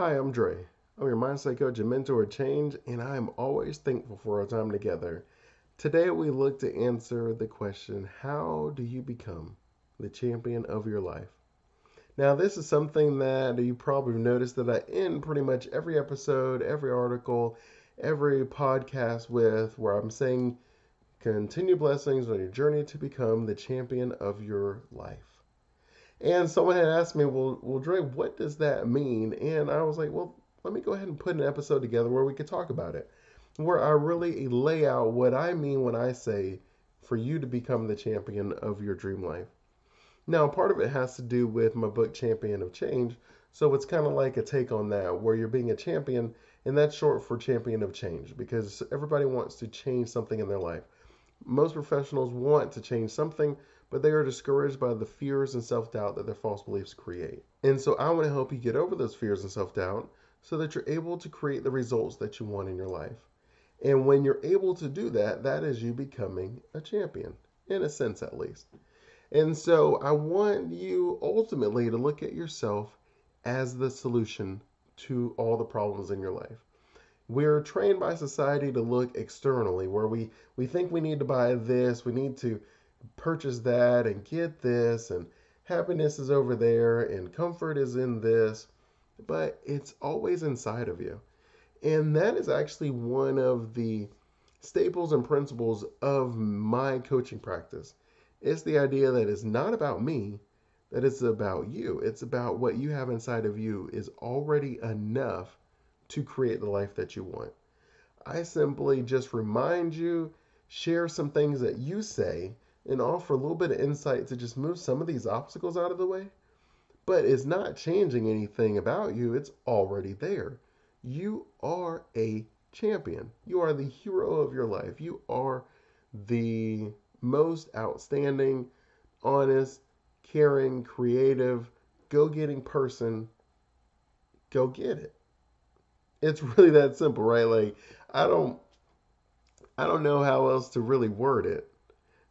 Hi, I'm Dre. I'm your mindset coach and mentor of change, and I am always thankful for our time together. Today, we look to answer the question, how do you become the champion of your life? Now, this is something that you probably noticed that I end pretty much every episode, every article, every podcast with, where I'm saying, continue blessings on your journey to become the champion of your life. And someone had asked me, well, Dre, what does that mean? And I was like, well, let me go ahead and put an episode together where we could talk about it, where I really lay out what I mean when I say for you to become the champion of your dream life. Now, part of it has to do with my book, Champion of Change. So it's kind of like a take on that, where you're being a champion, and that's short for Champion of Change, because everybody wants to change something in their life. Most professionals want to change something, but they are discouraged by the fears and self-doubt that their false beliefs create. And so I want to help you get over those fears and self-doubt so that you're able to create the results that you want in your life. And when you're able to do that, that is you becoming a champion, in a sense at least. And so I want you ultimately to look at yourself as the solution to all the problems in your life. We're trained by society to look externally, where we think we need to buy this, we need to purchase that and get this, and happiness is over there and comfort is in this, but it's always inside of you. And that is actually one of the staples and principles of my coaching practice. It's the idea that it's not about me, that it's about you. It's about what you have inside of you is already enough to create the life that you want. I simply just remind you, share some things that you say, and offer a little bit of insight to just move some of these obstacles out of the way. But it's not changing anything about you. It's already there. You are a champion. You are the hero of your life. You are the most outstanding, honest, caring, creative, go-getting person. Go get it. It's really that simple, right? Like, I don't know how else to really word it.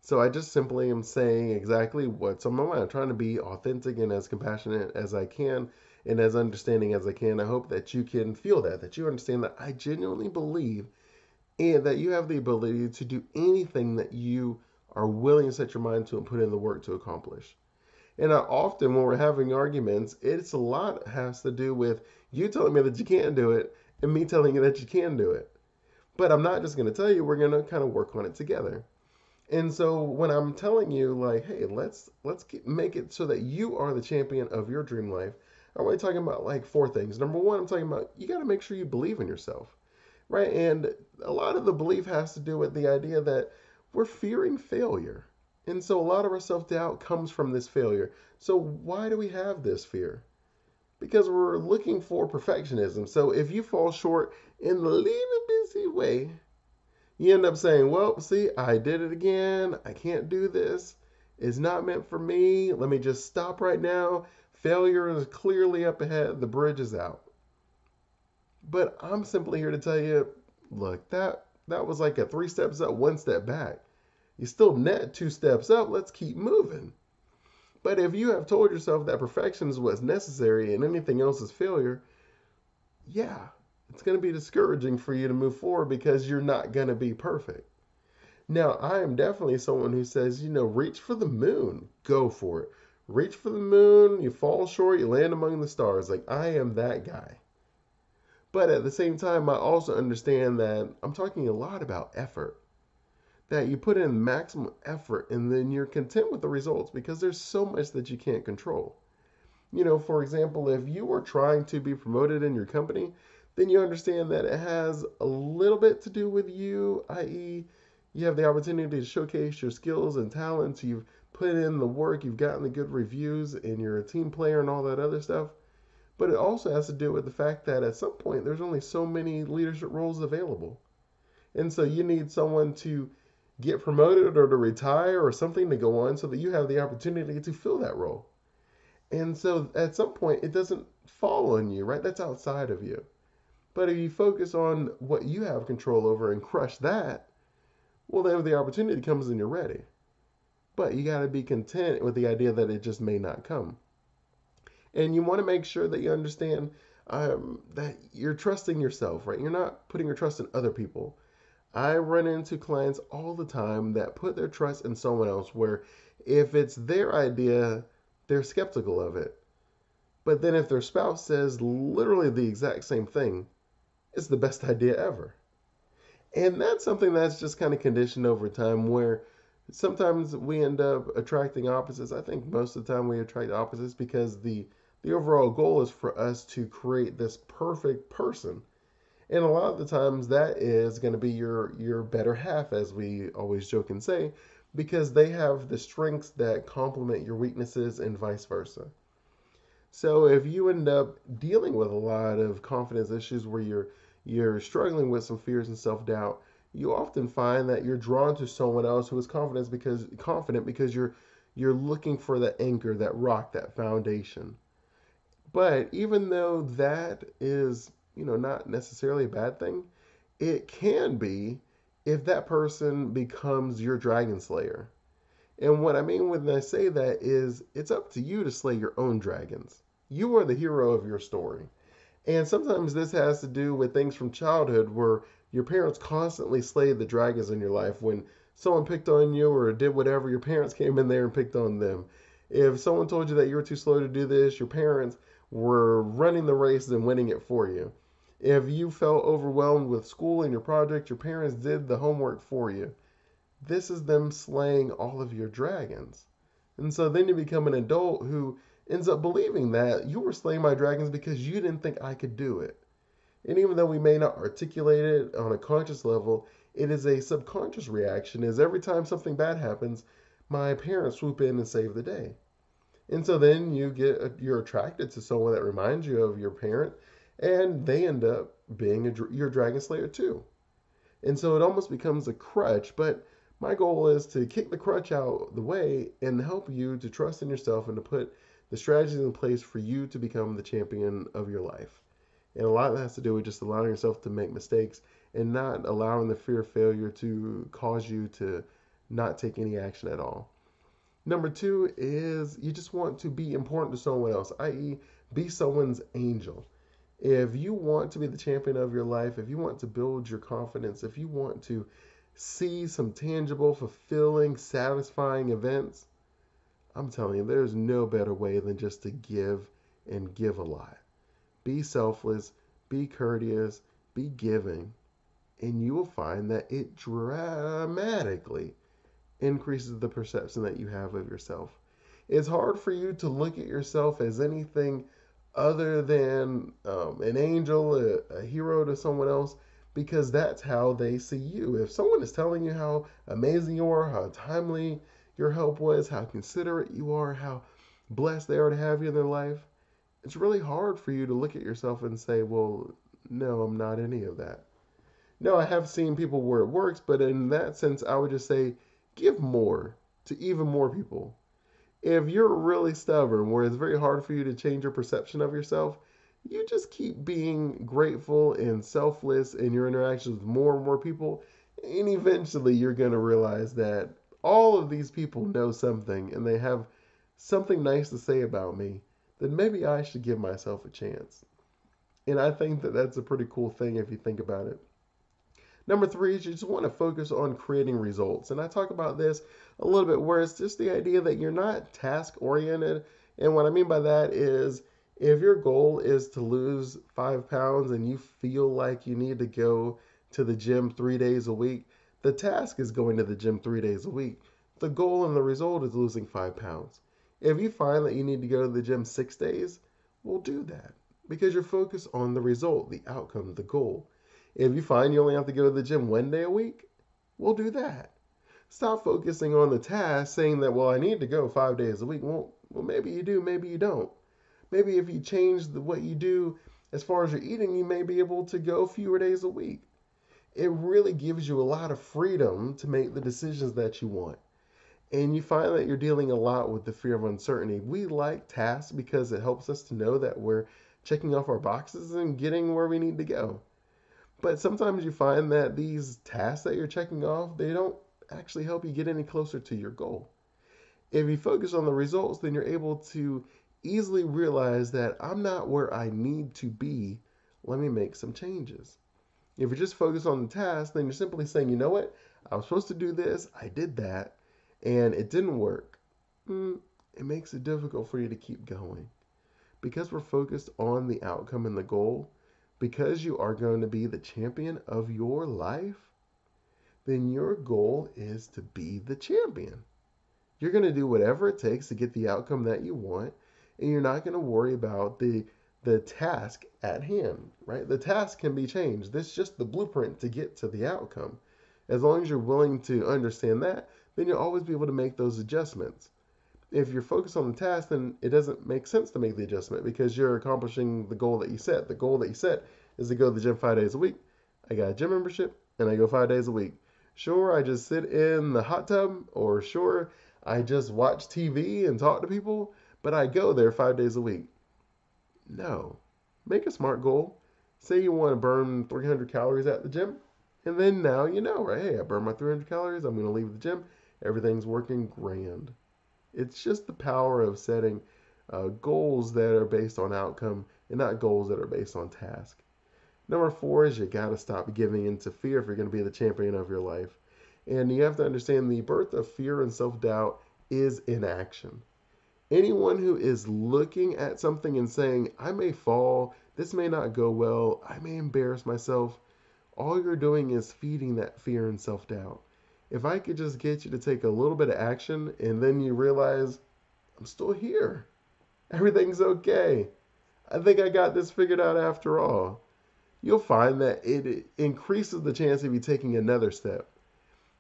So I just simply am saying exactly what's on my mind. I'm trying to be authentic and as compassionate as I can and as understanding as I can. I hope that you can feel that you understand that I genuinely believe and that you have the ability to do anything that you are willing to set your mind to and put in the work to accomplish. And I often, when we're having arguments, it's a lot has to do with you telling me that you can't do it and me telling you that you can do it. But I'm not just going to tell you, we're going to kind of work on it together. And so when I'm telling you, like, hey, make it so that you are the champion of your dream life, I'm really talking about like four things. Number one, I'm talking about you got to make sure you believe in yourself, right? And a lot of the belief has to do with the idea that we're fearing failure. And so a lot of our self-doubt comes from this failure. So why do we have this fear? Because we're looking for perfectionism. So if you fall short in the little busy way, you end up saying, well, see, I did it again. I can't do this. It's not meant for me. Let me just stop right now. Failure is clearly up ahead. The bridge is out. But I'm simply here to tell you, look, that was like a 3 steps up, 1 step back. You still net 2 steps up. Let's keep moving. But if you have told yourself that perfection is what's necessary and anything else is failure, yeah, it's going to be discouraging for you to move forward because you're not going to be perfect. Now, I am definitely someone who says, reach for the moon, go for it. Reach for the moon, you fall short, you land among the stars. Like, I am that guy. But at the same time, I also understand that I'm talking a lot about effort, that you put in maximum effort and then you're content with the results because there's so much that you can't control. For example, if you were trying to be promoted in your company, then you understand that it has a little bit to do with you, i.e. you have the opportunity to showcase your skills and talents, you've put in the work, you've gotten the good reviews, and you're a team player and all that other stuff. But it also has to do with the fact that at some point there's only so many leadership roles available. And so you need someone to get promoted or to retire or something to go on so that you have the opportunity to fill that role. And so at some point it doesn't fall on you, right? That's outside of you. But if you focus on what you have control over and crush that, well, then the opportunity comes and you're ready. But you got to be content with the idea that it just may not come. And you want to make sure that you understand, that you're trusting yourself, right? You're not putting your trust in other people. I run into clients all the time that put their trust in someone else, where if it's their idea, they're skeptical of it. But then if their spouse says literally the exact same thing, it's the best idea ever. And that's something that's just kind of conditioned over time, where sometimes we end up attracting opposites. I think most of the time we attract opposites because the overall goal is for us to create this perfect person. And a lot of the times that is going to be your better half, as we always joke and say, because they have the strengths that complement your weaknesses and vice versa. So if you end up dealing with a lot of confidence issues where you're struggling with some fears and self-doubt, you often find that you're drawn to someone else who is confident because you're looking for that anchor, that rock, that foundation. But even though that is, not necessarily a bad thing, it can be if that person becomes your dragon slayer. And what I mean when I say that is, it's up to you to slay your own dragons. You are the hero of your story. And sometimes this has to do with things from childhood where your parents constantly slayed the dragons in your life. When someone picked on you or did whatever, your parents came in there and picked on them. If someone told you that you were too slow to do this, your parents were running the race and winning it for you. If you felt overwhelmed with school and your project, your parents did the homework for you. This is them slaying all of your dragons. And so then you become an adult who ends up believing that you were slaying my dragons because you didn't think I could do it. And even though we may not articulate it on a conscious level, it is a subconscious reaction. Is every time something bad happens, my parents swoop in and save the day. And so then you're attracted to someone that reminds you of your parent, and they end up being your dragon slayer too. And so it almost becomes a crutch, but my goal is to kick the crutch out the way and help you to trust in yourself and to put the strategies in place for you to become the champion of your life. And a lot of that has to do with just allowing yourself to make mistakes and not allowing the fear of failure to cause you to not take any action at all. Number two is you just want to be important to someone else, i.e. be someone's angel. If you want to be the champion of your life, if you want to build your confidence, if you want to see some tangible, fulfilling, satisfying events, I'm telling you, there's no better way than just to give and give a lot. Be selfless, be courteous, be giving, and you will find that it dramatically increases the perception that you have of yourself. It's hard for you to look at yourself as anything other than an angel, a hero to someone else, because that's how they see you. If someone is telling you how amazing you are, how timely your help was, how considerate you are, how blessed they are to have you in their life, it's really hard for you to look at yourself and say, well, no, I'm not any of that. No, I have seen people where it works, but in that sense, I would just say, give more to even more people. If you're really stubborn, where it's very hard for you to change your perception of yourself, you just keep being grateful and selfless in your interactions with more and more people, and eventually you're going to realize that all of these people know something, and they have something nice to say about me, then maybe I should give myself a chance. And I think that that's a pretty cool thing if you think about it. Number three is you just want to focus on creating results. And I talk about this a little bit where it's just the idea that you're not task-oriented. And what I mean by that is if your goal is to lose 5 pounds and you feel like you need to go to the gym 3 days a week, the task is going to the gym 3 days a week. The goal and the result is losing 5 pounds. If you find that you need to go to the gym 6 days, well, do that because you're focused on the result, the outcome, the goal. If you find you only have to go to the gym 1 day a week, well, do that. Stop focusing on the task saying that, well, I need to go 5 days a week. Well, maybe you do, maybe you don't. Maybe if you change what you do as far as your eating, you may be able to go fewer days a week. It really gives you a lot of freedom to make the decisions that you want. And you find that you're dealing a lot with the fear of uncertainty. We like tasks because it helps us to know that we're checking off our boxes and getting where we need to go. But sometimes you find that these tasks that you're checking off, they don't actually help you get any closer to your goal. If you focus on the results, then you're able to easily realize that I'm not where I need to be. Let me make some changes. If you're just focused on the task, then you're simply saying, you know what? I was supposed to do this. I did that, and it didn't work. It makes it difficult for you to keep going. Because we're focused on the outcome and the goal, because you are going to be the champion of your life, then your goal is to be the champion. You're going to do whatever it takes to get the outcome that you want, and you're not going to worry about the task at hand, right? The task can be changed. That's just the blueprint to get to the outcome. As long as you're willing to understand that, then you'll always be able to make those adjustments. If you're focused on the task, then it doesn't make sense to make the adjustment because you're accomplishing the goal that you set. The goal that you set is to go to the gym 5 days a week. I got a gym membership, and I go 5 days a week. Sure, I just sit in the hot tub, or sure, I just watch TV and talk to people, but I go there 5 days a week. No. Make a smart goal. Say you want to burn 300 calories at the gym, and then now you know, right? Hey, I burned my 300 calories. I'm going to leave the gym. Everything's working grand. It's just the power of setting goals that are based on outcome and not goals that are based on task. Number 4 is you got to stop giving into fear if you're going to be the champion of your life. And you have to understand the birth of fear and self-doubt is inaction. Anyone who is looking at something and saying, I may fall, this may not go well, I may embarrass myself, all you're doing is feeding that fear and self-doubt. If I could just get you to take a little bit of action and then you realize, I'm still here. Everything's okay. I think I got this figured out after all. You'll find that it increases the chance of you taking another step.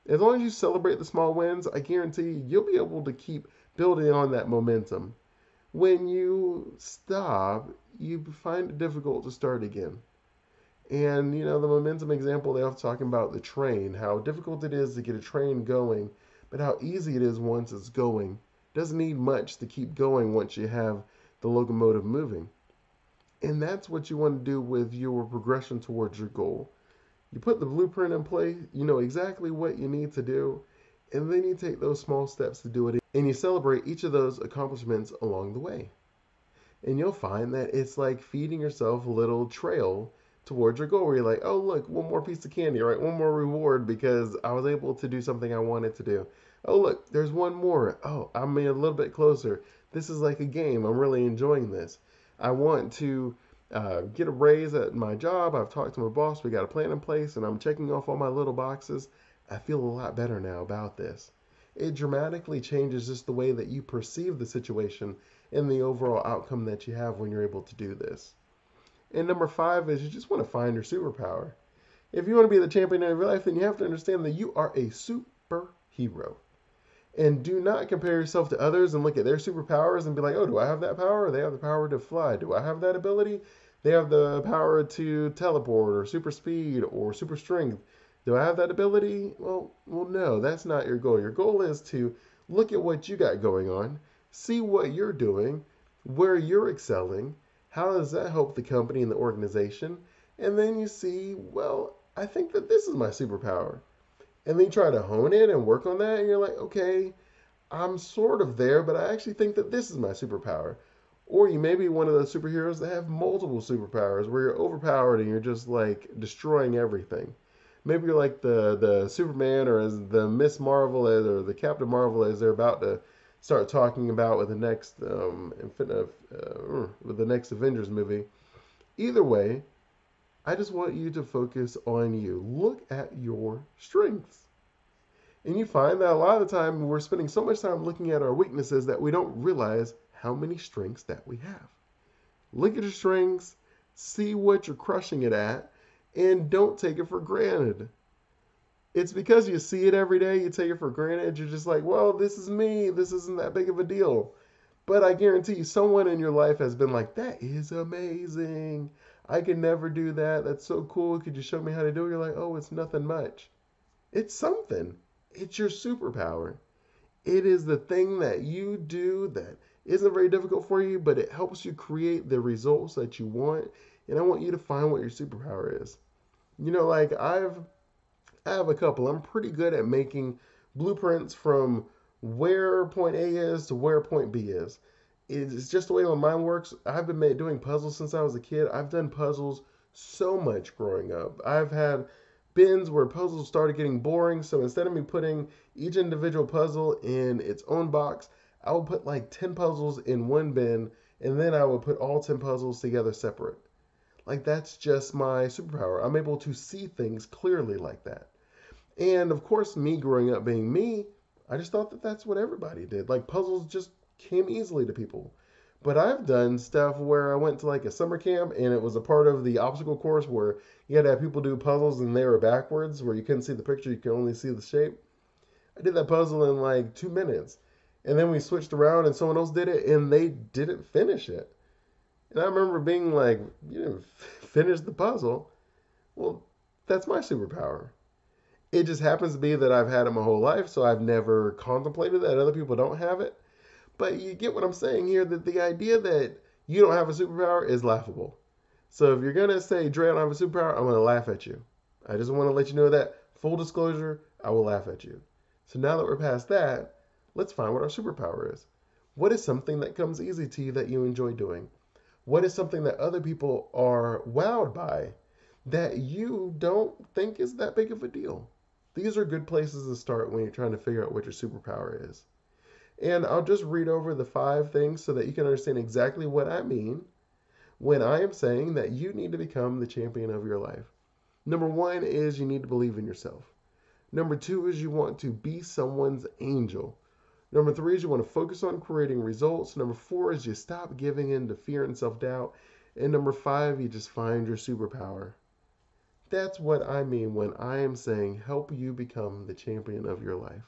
As long as you celebrate the small wins, I guarantee you'll be able to keep building on that momentum. When you stop, you find it difficult to start again. And, you know, the momentum example, they often talk about the train, how difficult it is to get a train going, but how easy it is once it's going. It doesn't need much to keep going once you have the locomotive moving. And that's what you want to do with your progression towards your goal. You put the blueprint in place, you know exactly what you need to do, and then you take those small steps to do it, and you celebrate each of those accomplishments along the way. And you'll find that it's like feeding yourself a little trail towards your goal where you're like, oh, look, one more piece of candy, right? One more reward because I was able to do something I wanted to do. Oh, look, there's one more. Oh, I'm a little bit closer. This is like a game. I'm really enjoying this. I want to get a raise at my job. I've talked to my boss. We got a plan in place, and I'm checking off all my little boxes. I feel a lot better now about this. It dramatically changes just the way that you perceive the situation and the overall outcome that you have when you're able to do this. And number 5 is you just want to find your superpower. If you want to be the champion of your life, then you have to understand that you are a superhero. And do not compare yourself to others and look at their superpowers and be like, oh, do I have that power? They have the power to fly. Do I have that ability? They have the power to teleport or super speed or super strength. Do I have that ability? Well, no, that's not your goal. Your goal is to look at what you got going on, see what you're doing, where you're excelling, how does that help the company and the organization? And then you see, well, I think that this is my superpower. And then you try to hone it and work on that. And you're like, okay, I'm sort of there, but I actually think that this is my superpower. Or you may be one of those superheroes that have multiple superpowers where you're overpowered and you're just like destroying everything. Maybe you're like the Superman or as the Miss Marvel or the Captain Marvel as they're about to start talking about with the next Avengers movie. Either way, I just want you to focus on you. Look at your strengths. And you find that a lot of the time we're spending so much time looking at our weaknesses that we don't realize how many strengths that we have. Look at your strengths, see what you're crushing it at, and don't take it for granted. It's because you see it every day, you take it for granted, you're just like, well, this is me, this isn't that big of a deal. But I guarantee you, someone in your life has been like, that is amazing. I can never do that. That's so cool. Could you show me how to do it? You're like, oh, it's nothing much. It's something. It's your superpower. It is the thing that you do that isn't very difficult for you, but it helps you create the results that you want. And I want you to find what your superpower is. You know, like I have a couple. I'm pretty good at making blueprints from where point A is to where point B is. it's just the way my mind works. I've been doing puzzles since I was a kid. I've done puzzles so much growing up. I've had bins where puzzles started getting boring, so instead of me putting each individual puzzle in its own box, I would put like 10 puzzles in one bin, and then I would put all 10 puzzles together separate. Like, that's just my superpower. I'm able to see things clearly like that. And of course, me growing up being me, I just thought that that's what everybody did. Like, puzzles just came easily to people. But I've done stuff where I went to like a summer camp, and it was a part of the obstacle course where you had to have people do puzzles and they were backwards, where you couldn't see the picture, you could only see the shape. I did that puzzle in like 2 minutes. And then we switched around and someone else did it and they didn't finish it. And I remember being like, you didn't finish the puzzle. Well, that's my superpower. It just happens to be that I've had it my whole life, so I've never contemplated that. Other people don't have it. But you get what I'm saying here, that the idea that you don't have a superpower is laughable. So if you're going to say, Dre, I don't have a superpower, I'm going to laugh at you. I just want to let you know that. Full disclosure, I will laugh at you. So now that we're past that, let's find what our superpower is. What is something that comes easy to you that you enjoy doing? What is something that other people are wowed by that you don't think is that big of a deal? These are good places to start when you're trying to figure out what your superpower is. And I'll just read over the 5 things so that you can understand exactly what I mean when I am saying that you need to become the champion of your life. Number 1 is you need to believe in yourself. Number 2 is you want to be someone's angel. Number 3 is you want to focus on creating results. Number 4 is you stop giving in to fear and self-doubt. And number 5, you just find your superpower. That's what I mean when I am saying help you become the champion of your life.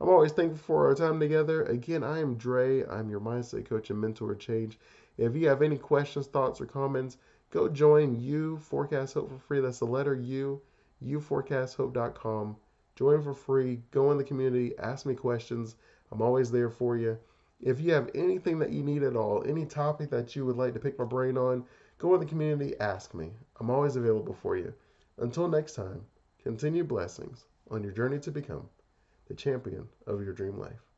I'm always thankful for our time together. Again, I am Dre. I'm your mindset coach and mentor Change. If you have any questions, thoughts, or comments, go join You Forecast Hope for free. That's the letter U, uforecasthope.com. Join for free. Go in the community. Ask me questions. I'm always there for you. If you have anything that you need at all, any topic that you would like to pick my brain on, go in the community, ask me. I'm always available for you. Until next time, continue blessings on your journey to become the champion of your dream life.